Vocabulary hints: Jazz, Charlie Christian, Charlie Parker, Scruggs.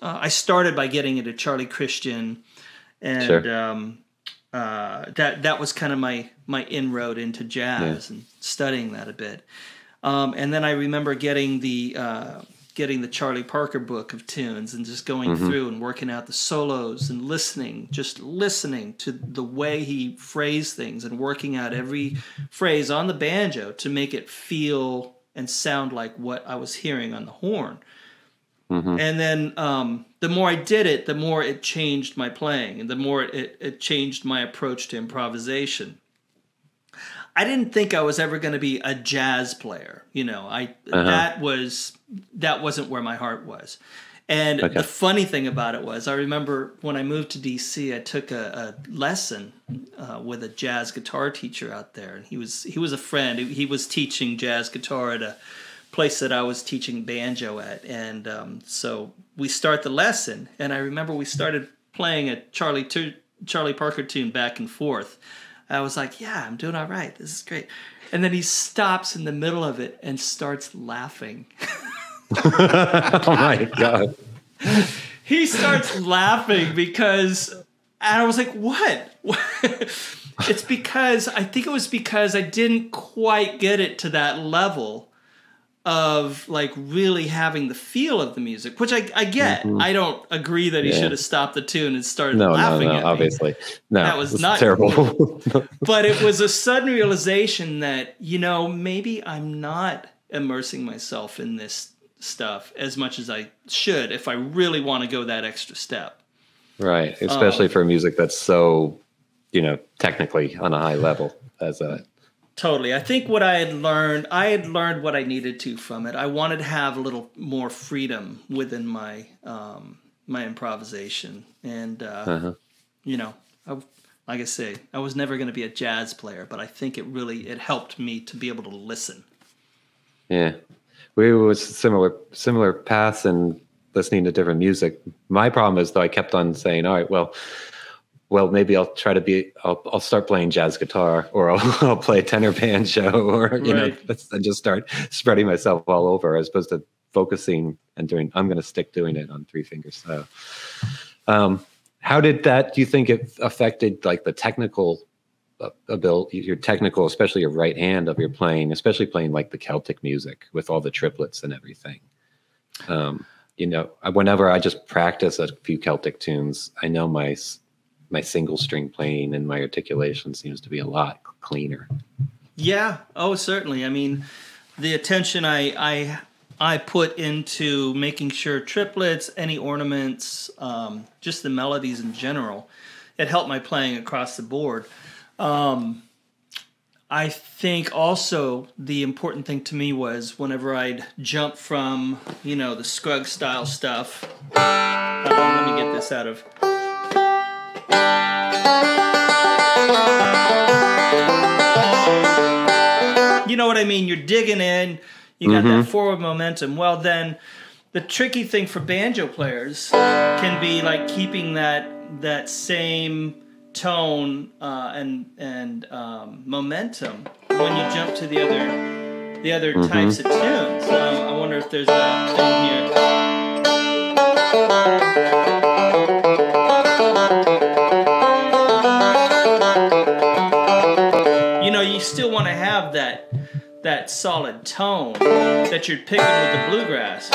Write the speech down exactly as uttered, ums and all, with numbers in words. uh, I started by getting into Charlie Christian, and sure. um, uh, that that was kind of my my inroad into jazz yeah. and studying that a bit. Um, and then I remember getting the uh, getting the Charlie Parker book of tunes and just going mm-hmm. through and working out the solos and listening, just listening to the way he phrased things and working out every phrase on the banjo to make it feel and sound like what I was hearing on the horn. Mm-hmm. And then um, the more I did it, the more it changed my playing and the more it, it changed my approach to improvisation. I didn't think I was ever going to be a jazz player. You know, I uh-huh. that was that wasn't where my heart was. And okay. the funny thing about it was, I remember when I moved to D C, I took a, a lesson uh, with a jazz guitar teacher out there, and he was he was a friend. He was teaching jazz guitar at a place that I was teaching banjo at, and um, so we start the lesson. And I remember we started playing a Charlie Charlie Parker tune back and forth. I was like, yeah, I'm doing all right. This is great. And then he stops in the middle of it and starts laughing. Oh, my God. He starts laughing because, and I was like, what? It's because, I think it was because I didn't quite get it to that level of like really having the feel of the music, which I, I get. Mm-hmm. I don't agree that he yeah. should have stopped the tune and started no, laughing no, no, at me. Obviously. No, that was not terrible. Cool. But it was a sudden realization that, you know, maybe I'm not immersing myself in this stuff as much as I should if I really want to go that extra step. Right. Especially um, for music that's so, you know, technically on a high level as a... Totally. I think what I had learned, I had learned what I needed to from it. I wanted to have a little more freedom within my um, my improvisation. And, uh, uh-huh. you know, I, like I say, I was never going to be a jazz player, but I think it really, it helped me to be able to listen. Yeah. We were similar, similar paths and listening to different music. My problem is, though, I kept on saying, all right, well... well, maybe I'll try to be, I'll, I'll start playing jazz guitar, or I'll, I'll play tenor banjo, or, you right. know, and just start spreading myself all over as opposed to focusing and doing, I'm going to stick doing it on three fingers. So, um, how did that, do you think it affected like the technical ability, your technical, especially your right hand of your playing, especially playing like the Celtic music with all the triplets and everything? Um, you know, whenever I just practice a few Celtic tunes, I know my, my single string playing and my articulation seems to be a lot cleaner. Yeah. Oh, certainly. I mean, the attention I, I, I put into making sure triplets, any ornaments, um, just the melodies in general, it helped my playing across the board. Um, I think also the important thing to me was whenever I'd jump from, you know, the Scruggs style stuff. Um, let me get this out of... You know what I mean? You're digging in. You got mm-hmm. that forward momentum. Well, then the tricky thing for banjo players can be like keeping that that same tone uh, and and um, momentum when you jump to the other the other mm-hmm. types of tunes. Um, I wonder if there's a thing here. You know, you still want to have that. that solid tone that you're picking with the bluegrass.